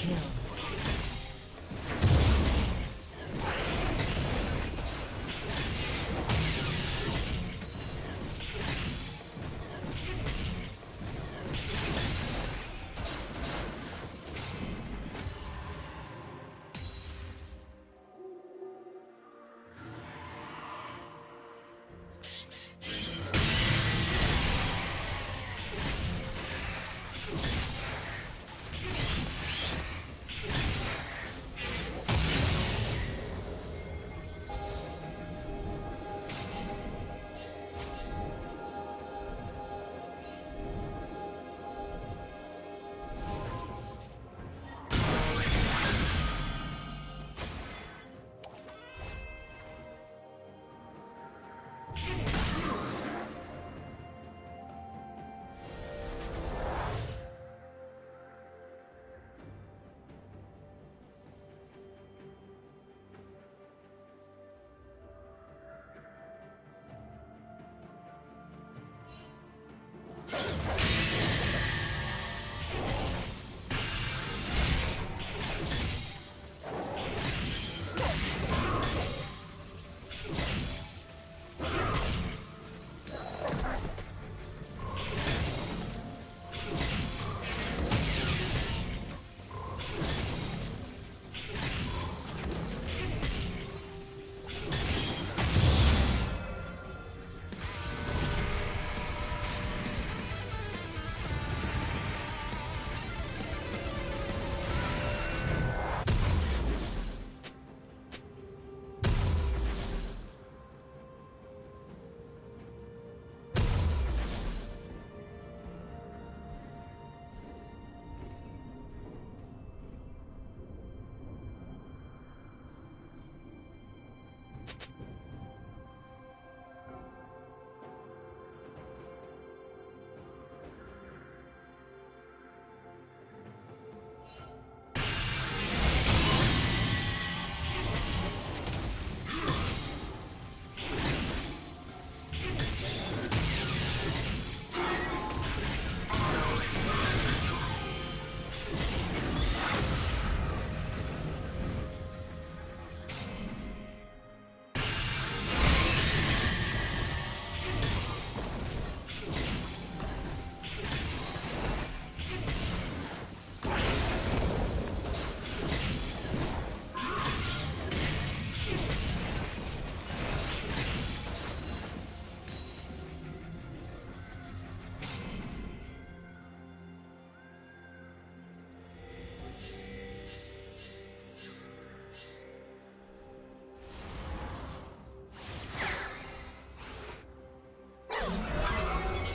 Kill.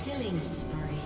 Killing spree.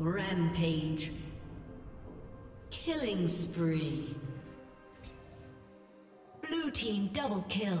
Rampage. Killing spree. Blue team double kill.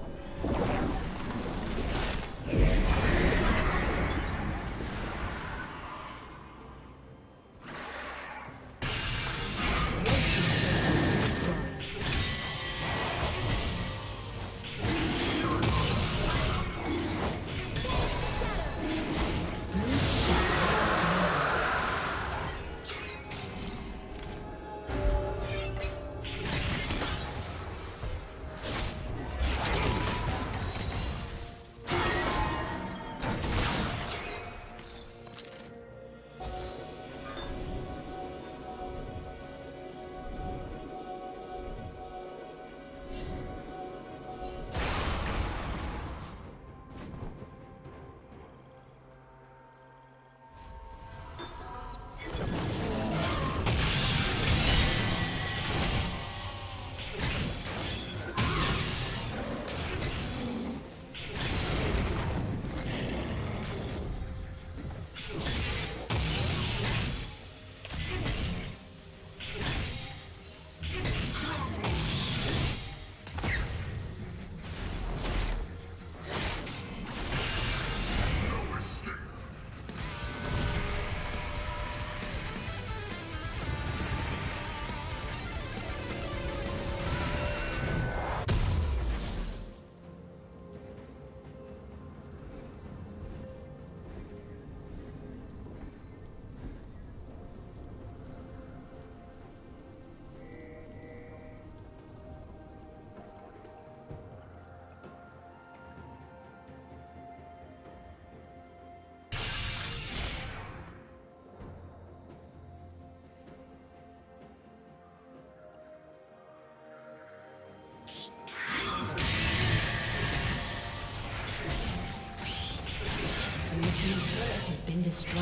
been destroyed.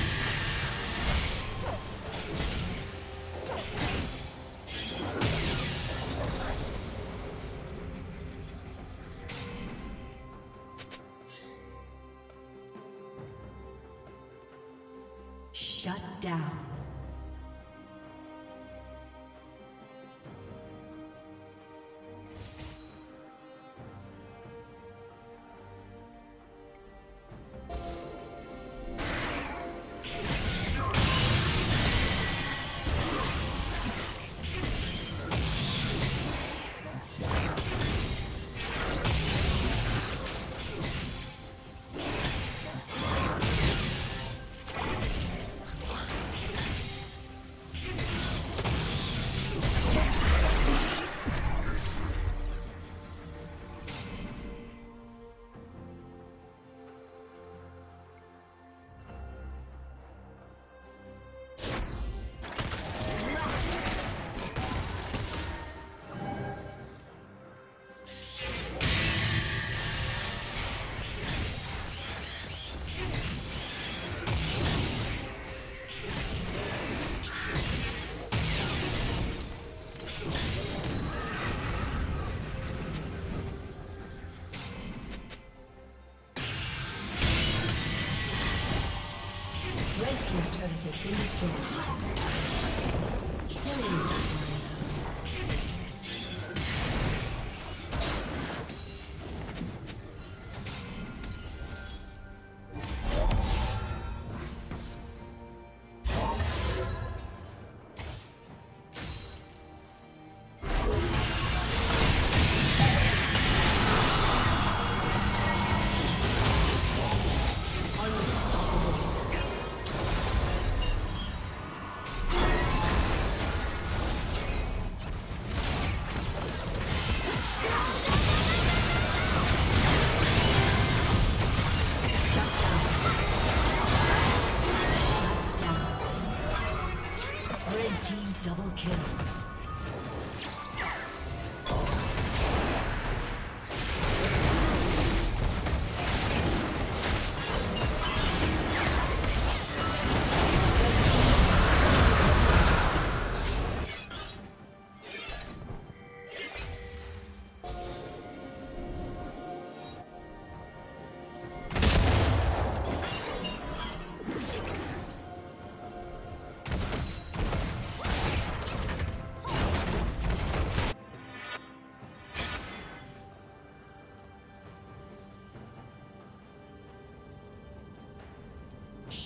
Shut down. Double kill.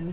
Blue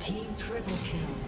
Team triple kill.